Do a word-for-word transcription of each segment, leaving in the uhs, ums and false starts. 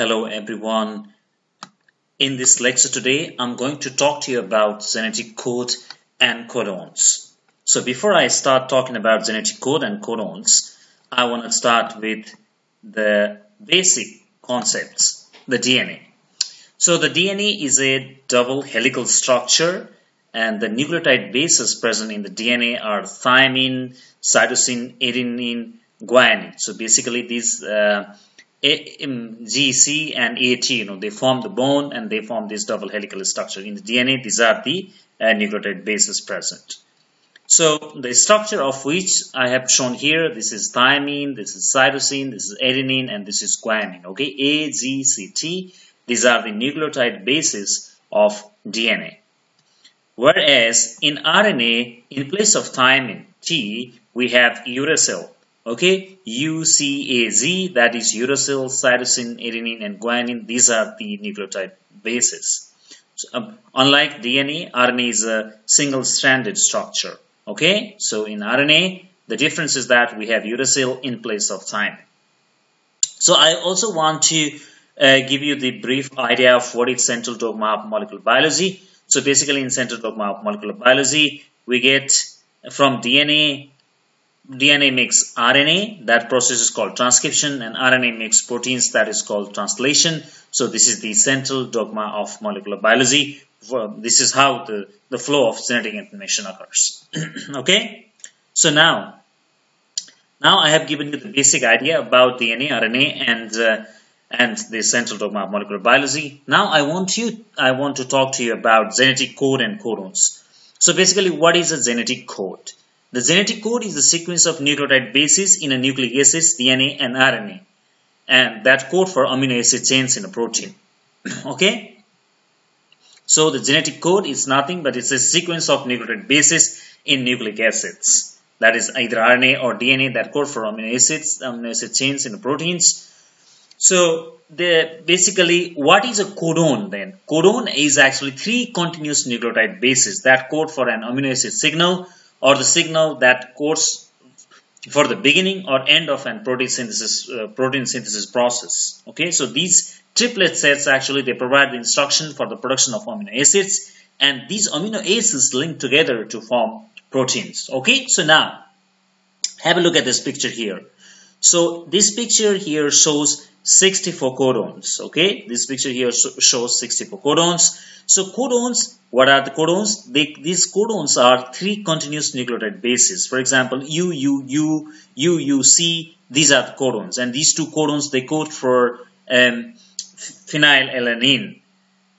Hello everyone. In this lecture today, I'm going to talk to you about genetic code and codons. So before I start talking about genetic code and codons, I want to start with the basic concepts, the D N A. So the D N A is a double helical structure, and the nucleotide bases present in the D N A are thymine, cytosine, adenine, guanine. So basically these uh, G C and A T, you know, they form the bond and they form this double helical structure. In the D N A, these are the uh, nucleotide bases present. So the structure of which I have shown here, this is thymine, this is cytosine, this is adenine, and this is guanine. Okay, A, G, C, T, these are the nucleotide bases of D N A. Whereas in R N A, in place of thymine, T, we have uracil. Okay, U C A Z, that is uracil, cytosine, adenine, and guanine. These are the nucleotide bases. So, um, unlike D N A, R N A is a single-stranded structure. Okay, so in R N A, the difference is that we have uracil in place of thymine. So I also want to uh, give you the brief idea of what is central dogma of molecular biology. So basically, in central dogma of molecular biology, we get from D N A. D N A makes R N A, that process is called transcription, and R N A makes proteins, that is called translation. So this is the central dogma of molecular biology. This is how the, the flow of genetic information occurs. Okay, so now, now I have given you the basic idea about D N A, R N A, and uh, and the central dogma of molecular biology. Now I want you, I want to talk to you about genetic code and codons. So basically, what is a genetic code? The genetic code is the sequence of nucleotide bases in a nucleic acid, D N A, and R N A, and that code for amino acid chains in a protein. Okay? So the genetic code is nothing but it's a sequence of nucleotide bases in nucleic acids. That is either R N A or D N A that code for amino acids, amino acid chains in the proteins. So the basically, what is a codon then? Codon is actually three continuous nucleotide bases that code for an amino acid signal, or the signal that codes for the beginning or end of an protein synthesis uh, protein synthesis process. Okay, so these triplet sets actually they provide the instruction for the production of amino acids, and these amino acids link together to form proteins. Okay, so now have a look at this picture here. So this picture here shows sixty-four codons. Okay, this picture here shows sixty-four codons. So codons, what are the codons? They, these codons are three continuous nucleotide bases. For example, U, U, U, U, U, C. These are the codons, and these two codons they code for um, phenylalanine.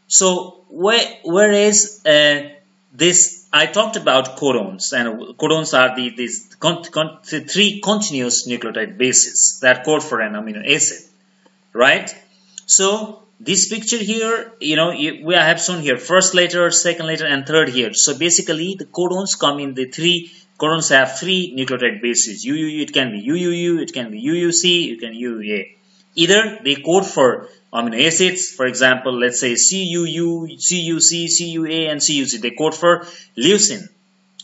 So where, whereas uh, this, I talked about codons, and codons are the these con, con, three continuous nucleotide bases that code for an amino acid. Right? So this picture here, you know, we have shown here first letter, second letter, and third here. So basically, the codons come in the three. Codons have three nucleotide bases. U U U, it can be U U U, it can be U U C, it can be U U A. Either they code for amino acids. For example, let's say C U U, C U C, C U A, and C U C. They code for leucine,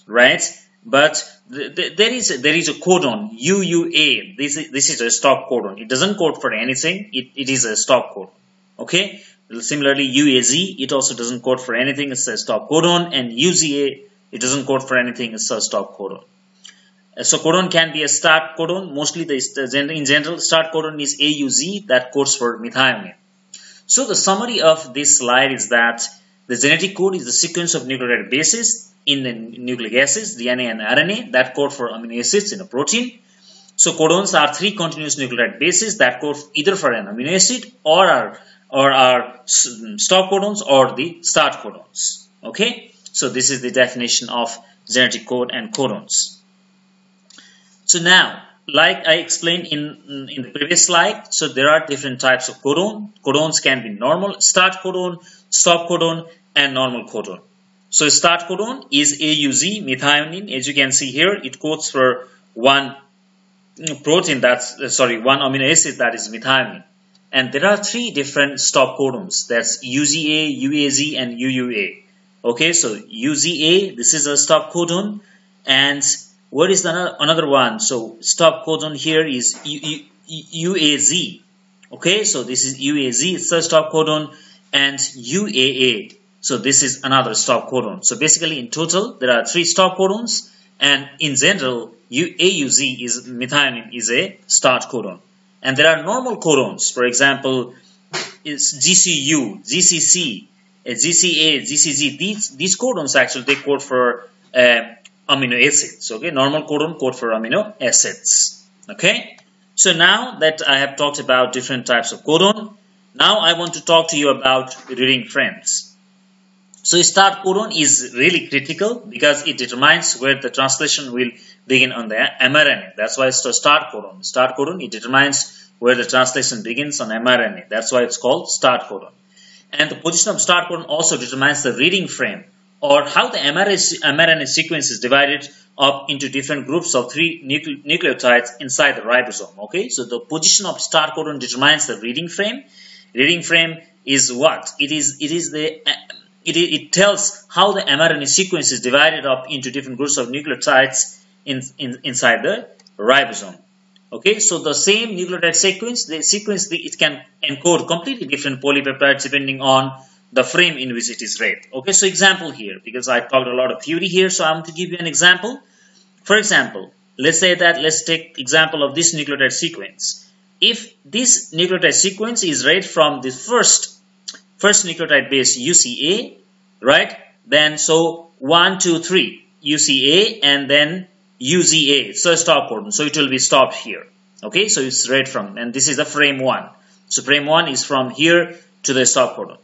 right? But th th there is there is a codon U U A. This is, this is a stop codon. It doesn't code for anything. It, it is a stop codon. Okay. Similarly, U A Z, it also doesn't code for anything. It's a stop codon, and U Z A, it doesn't code for anything. It's a stop codon. So codon can be a start codon. Mostly the in general start codon is A U Z that codes for methionine. So the summary of this slide is that the genetic code is the sequence of nucleotide bases in the nucleic acids, D N A and R N A, that code for amino acids in a protein. So codons are three continuous nucleotide bases that code either for an amino acid or are, or are stop codons or the start codons. Okay, so this is the definition of genetic code and codons. So now, like I explained in, in the previous slide, so there are different types of codon. Codons can be normal start codon, stop codon, and normal codon. So start codon is A U Z, methionine. As you can see here, it codes for one protein that's, sorry, one amino acid that is methionine. And there are three different stop codons. That's U Z A, U A Z, and U U A. Okay, so U Z A, this is a stop codon. And what is the another one? So stop codon here is U U U A Z. Okay, so this is U A Z, it's a stop codon, and U A A, so this is another stop codon. So basically in total there are three stop codons, and in general A U Z is methionine is a start codon. And there are normal codons, for example is G C U, G C C, G C A, G C G. These, these codons actually they code for uh, amino acids. Okay, normal codon code for amino acids. Okay, so now that I have talked about different types of codon, now I want to talk to you about reading frames. So start codon is really critical because it determines where the translation will begin on the mRNA. That's why it's the start codon. Start codon, it determines where the translation begins on mRNA. That's why it's called start codon. And the position of start codon also determines the reading frame or how the mRNA sequence is divided up into different groups of three nucle nucleotides inside the ribosome. Okay, so the position of start codon determines the reading frame. Reading frame is what? It is. It is the. It, it tells how the mRNA sequence is divided up into different groups of nucleotides in, in inside the ribosome. Okay, so the same nucleotide sequence, the sequence it can encode completely different polypeptides depending on the frame in which it is read. Okay, so example here, because I talked a lot of theory here, so I'm to give you an example. For example, let's say that let's take example of this nucleotide sequence. If this nucleotide sequence is read from the first first nucleotide base U C A, right? Then so one, two, three, U C A, and then U Z A, it's a stop codon, so it will be stopped here. Okay, so it's read from, and this is the frame one. So frame one is from here to the stop codon.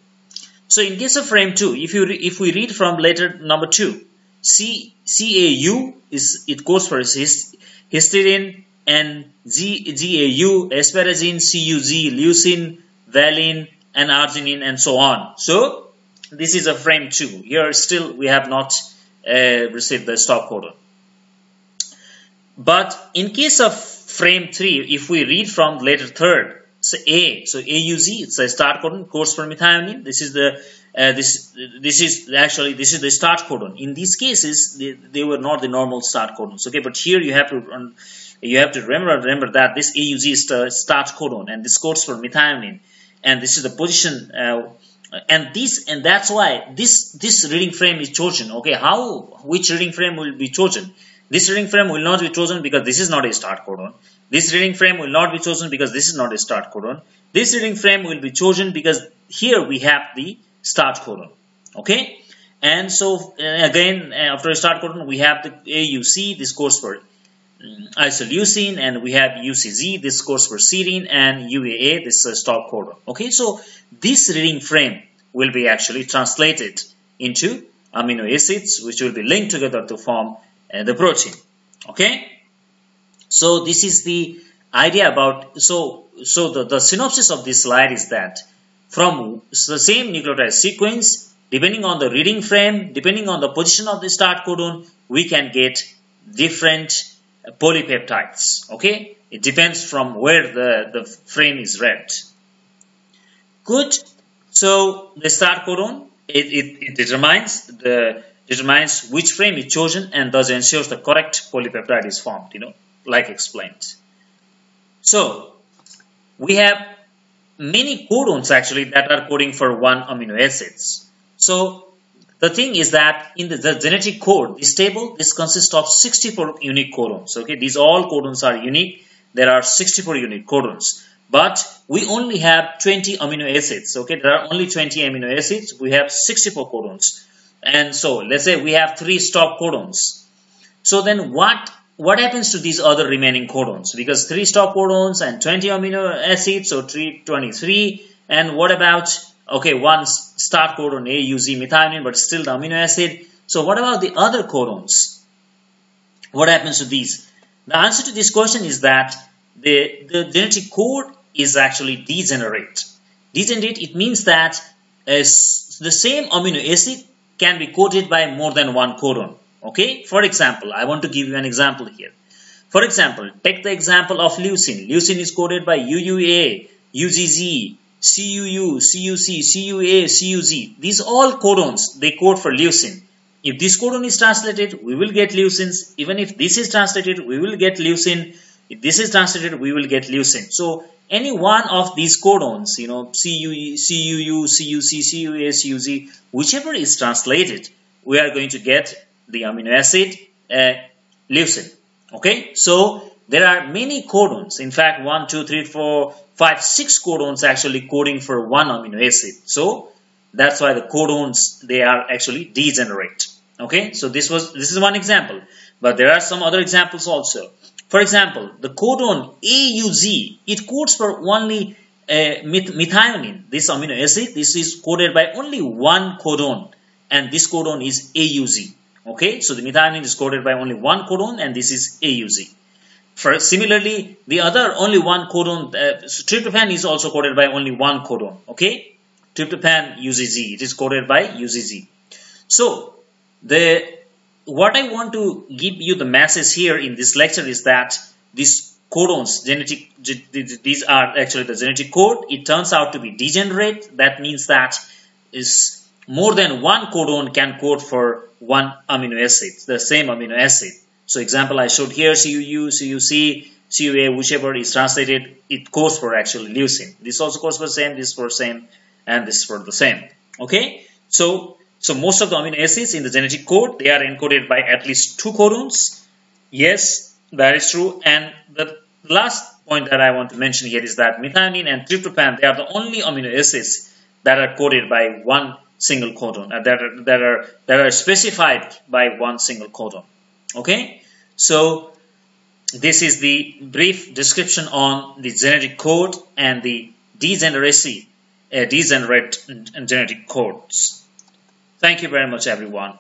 So in case of frame two, if you if we read from letter number two, C C A U is it goes for hist histidine, and G G A U asparagine, C U Z leucine, valine, and arginine, and so on. So this is a frame two. Here still we have not uh, received the stop codon. But in case of frame three, if we read from letter third, so A, so A U Z, it's a start codon, codes for methionine. This is the uh, this this is actually this is the start codon. In these cases, they, they were not the normal start codons. Okay, but here you have to you have to remember remember that this A U Z is the start codon, and this codes for methionine, and this is the position. Uh, And this and that's why this this reading frame is chosen. Okay, how which reading frame will be chosen? This reading frame will not be chosen because this is not a start codon. This reading frame will not be chosen because this is not a start codon. This reading frame will be chosen because here we have the start codon. Okay, and so again after start codon we have the A U C. This codes for isoleucine, and we have U C Z, this codes for serine, and U A A, this is a stop codon. Okay, so this reading frame will be actually translated into amino acids, which will be linked together to form uh, the protein. Okay, so this is the idea about, so so the, the synopsis of this slide is that from the same nucleotide sequence, depending on the reading frame, depending on the position of the start codon, we can get different polypeptides. Okay, it depends from where the, the frame is read. Good, so the start codon it, it, it determines the determines which frame is chosen and thus ensures the correct polypeptide is formed, you know, like explained. So we have many codons actually that are coding for one amino acids. So the thing is that in the, the genetic code, this table, this consists of sixty-four unique codons. Okay, these all codons are unique. There are sixty-four unique codons, but we only have twenty amino acids. Okay, there are only twenty amino acids. We have sixty-four codons, and so let's say we have three stop codons. So then, what what happens to these other remaining codons? Because three stop codons and twenty amino acids, so three twenty-three. And what about okay, one start codon A U Z methionine, but still the amino acid. So what about the other codons? What happens to these? The answer to this question is that the, the genetic code is actually degenerate. Degenerate, it means that uh, the same amino acid can be coded by more than one codon. Okay, for example, I want to give you an example here. For example, take the example of leucine. Leucine is coded by U U A, U G Z, C U U, C U C, C U A, C U Z. These all codons, they code for leucine. If this codon is translated, we will get leucines. Even if this is translated, we will get leucine. If this is translated, we will get leucine. So any one of these codons, you know, C U, C U U, C U C, C U A, C U Z, whichever is translated, we are going to get the amino acid uh, leucine. Okay, so there are many codons. In fact, one, two, three, four, five, six codons actually coding for one amino acid. So that's why the codons, they are actually degenerate. Okay, so this was this is one example, but there are some other examples also. For example, the codon A U Z, it codes for only uh, meth methionine, this amino acid. This is coded by only one codon, and this codon is A U Z. Okay, so the methionine is coded by only one codon, and this is A U Z. For, similarly, the other only one codon, uh, tryptophan is also coded by only one codon. Okay, tryptophan U Z Z, it is coded by U Z Z. So the what I want to give you the message here in this lecture is that these codons, genetic, these are actually the genetic code. It turns out to be degenerate. That means that is more than one codon can code for one amino acid, the same amino acid. So example I showed here, C U U, C U C, C U A, whichever is translated, it codes for actually leucine. This also codes for same, this for same, and this for the same. Okay, so So most of the amino acids in the genetic code, they are encoded by at least two codons. Yes, that is true. And the last point that I want to mention here is that methionine and tryptophan, they are the only amino acids that are coded by one single codon, uh, that are, that are that are specified by one single codon. Okay, so this is the brief description on the genetic code and the degeneracy, uh, degenerate genetic codes. Thank you very much, everyone.